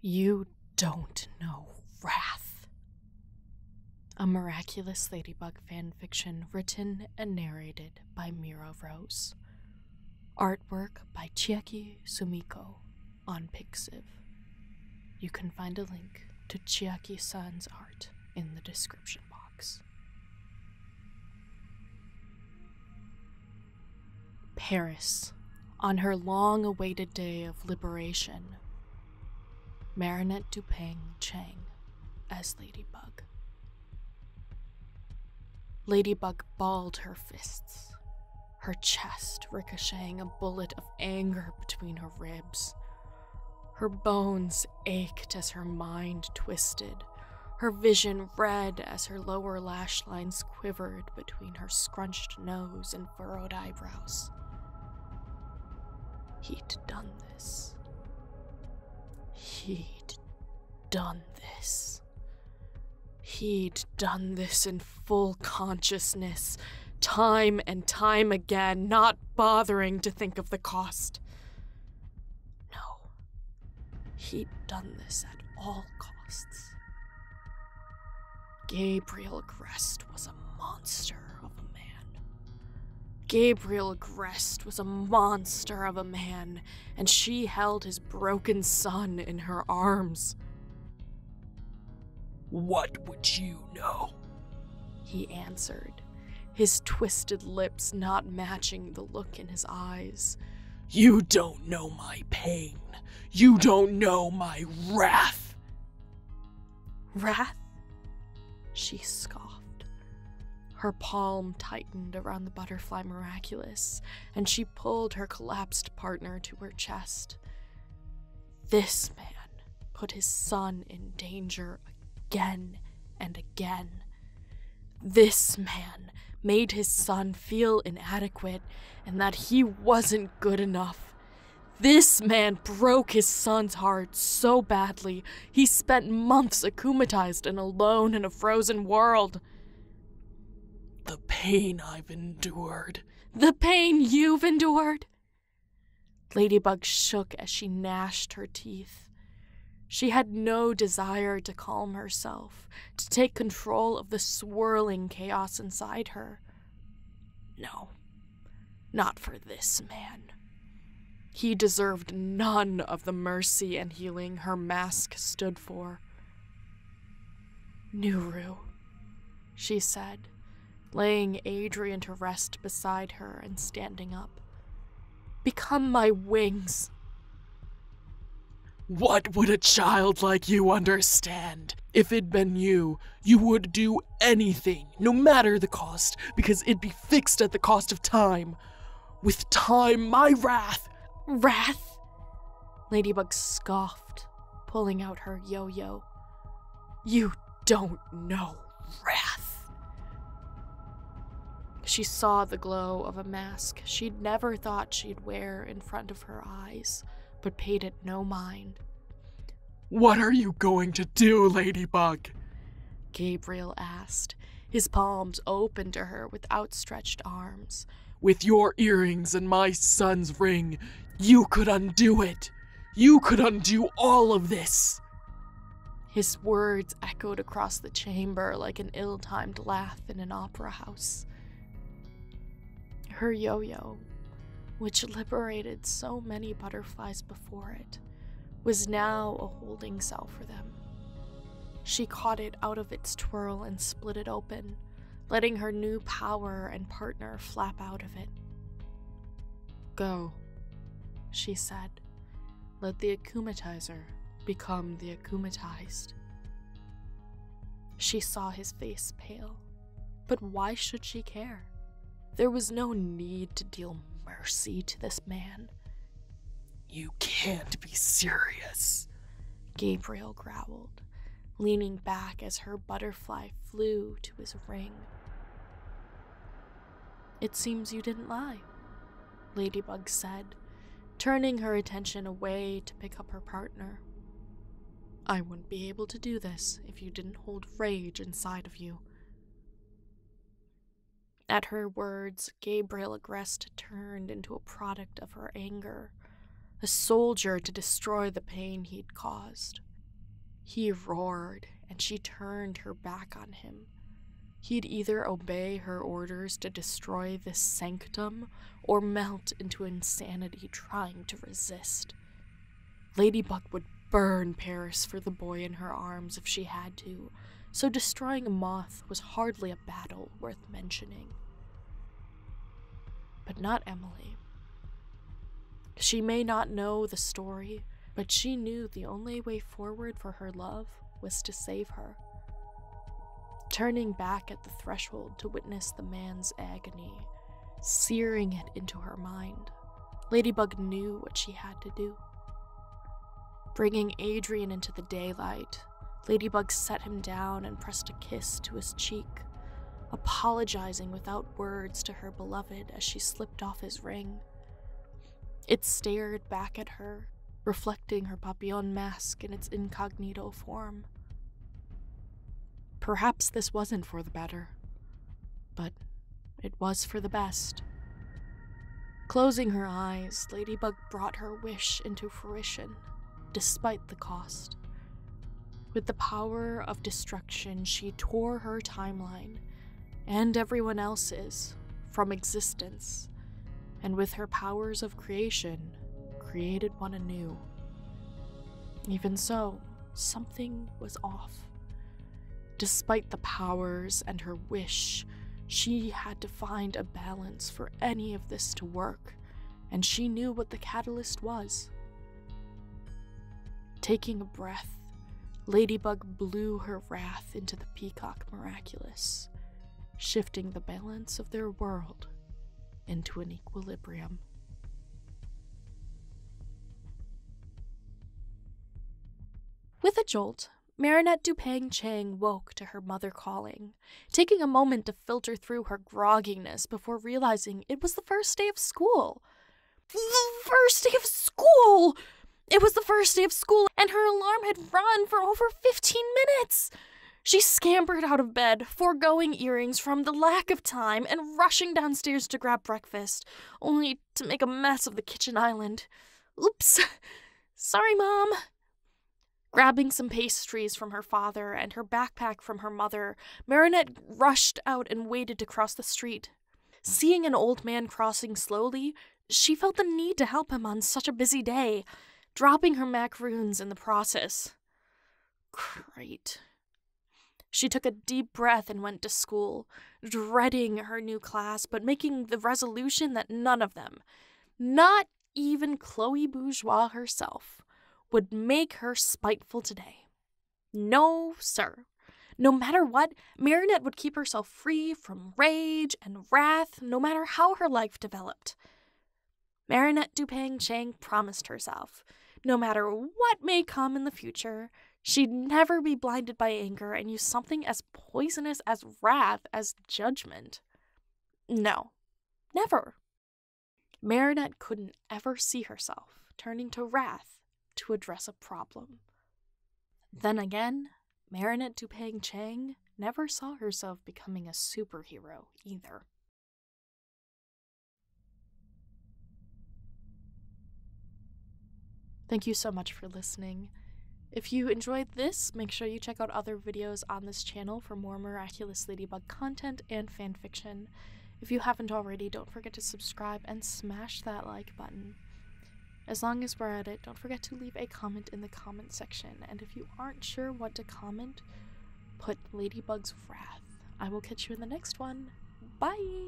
You don't know wrath. A Miraculous Ladybug fanfiction written and narrated by Mira Rose. Artwork by Chiaki Sumiko on Pixiv. You can find a link to Chiaki-san's art in the description box. Paris, on her long-awaited day of liberation. Marinette Dupain-Cheng as Ladybug. Ladybug balled her fists, her chest ricocheting a bullet of anger between her ribs. Her bones ached as her mind twisted, her vision red as her lower lash lines quivered between her scrunched nose and furrowed eyebrows. He'd done this. He'd done this. He'd done this in full consciousness, time and time again, not bothering to think of the cost. No, he'd done this at all costs. Gabriel Agreste was a monster of a man. Gabriel Agreste was a monster of a man, and she held his broken son in her arms. "What would you know?" he answered, his twisted lips not matching the look in his eyes. "You don't know my pain. You don't know my wrath." "Wrath?" she scoffed. Her palm tightened around the butterfly Miraculous, and she pulled her collapsed partner to her chest. This man put his son in danger again and again. This man made his son feel inadequate and that he wasn't good enough. This man broke his son's heart so badly he spent months akumatized and alone in a frozen world. "The pain I've endured." "The pain you've endured?" Ladybug shook as she gnashed her teeth. She had no desire to calm herself, to take control of the swirling chaos inside her. No, not for this man. He deserved none of the mercy and healing her mask stood for. "Nuru," she said, laying Adrien to rest beside her and standing up. "Become my wings." "What would a child like you understand? If it'd been you, you would do anything, no matter the cost, because it'd be fixed at the cost of time. With time, my wrath—" "Wrath?" Ladybug scoffed, pulling out her yo-yo. "You don't know wrath." She saw the glow of a mask she'd never thought she'd wear in front of her eyes, but paid it no mind. "What are you going to do, Ladybug?" Gabriel asked, his palms open to her with outstretched arms. "With your earrings and my son's ring, you could undo it. You could undo all of this." His words echoed across the chamber like an ill-timed laugh in an opera house. Her yo-yo, which liberated so many butterflies before it, was now a holding cell for them. She caught it out of its twirl and split it open, letting her new power and partner flap out of it. "Go," she said. "Let the akumatizer become the akumatized." She saw his face pale, but why should she care? There was no need to deal mercy to this man. "You can't be serious," Gabriel growled, leaning back as her butterfly flew to his ring. "It seems you didn't lie," Ladybug said, turning her attention away to pick up her partner. "I wouldn't be able to do this if you didn't hold rage inside of you." At her words, Gabriel Agreste turned into a product of her anger, a soldier to destroy the pain he'd caused. He roared, and she turned her back on him. He'd either obey her orders to destroy this sanctum or melt into insanity trying to resist. Ladybug would burn Paris for the boy in her arms if she had to, so destroying a moth was hardly a battle worth mentioning. But not Emily. She may not know the story, but she knew the only way forward for her love was to save her. Turning back at the threshold to witness the man's agony, searing it into her mind, Ladybug knew what she had to do. Bringing Adrien into the daylight, Ladybug set him down and pressed a kiss to his cheek, apologizing without words to her beloved as she slipped off his ring. It stared back at her, reflecting her papillon mask in its incognito form. Perhaps this wasn't for the better, but it was for the best. Closing her eyes, Ladybug brought her wish into fruition, despite the cost. With the power of destruction, she tore her timeline, and everyone else's, from existence, and with her powers of creation, created one anew. Even so, something was off. Despite the powers and her wish, she had to find a balance for any of this to work, and she knew what the catalyst was. Taking a breath, Ladybug blew her wrath into the peacock miraculous, shifting the balance of their world into an equilibrium. With a jolt, Marinette Dupain-Cheng woke to her mother calling, taking a moment to filter through her grogginess before realizing it was the first day of school. The first day of school! It was the first day of school, and her alarm had rung for over 15 minutes! She scampered out of bed, foregoing earrings from the lack of time and rushing downstairs to grab breakfast, only to make a mess of the kitchen island. Oops. Sorry, Mom. Grabbing some pastries from her father and her backpack from her mother, Marinette rushed out and waited to cross the street. Seeing an old man crossing slowly, she felt the need to help him on such a busy day, dropping her macaroons in the process. Great. She took a deep breath and went to school, dreading her new class but making the resolution that none of them, not even Chloe Bourgeois herself, would make her spiteful today. No, sir. No matter what, Marinette would keep herself free from rage and wrath, no matter how her life developed. Marinette Dupain-Cheng promised herself, no matter what may come in the future, she'd never be blinded by anger and use something as poisonous as wrath as judgment. No, never. Marinette couldn't ever see herself turning to wrath to address a problem. Then again, Marinette Dupain-Cheng never saw herself becoming a superhero either. Thank you so much for listening. If you enjoyed this, make sure you check out other videos on this channel for more Miraculous Ladybug content and fanfiction. If you haven't already, don't forget to subscribe and smash that like button. As long as we're at it, don't forget to leave a comment in the comment section, and if you aren't sure what to comment, put Ladybug's Wrath. I will catch you in the next one. Bye!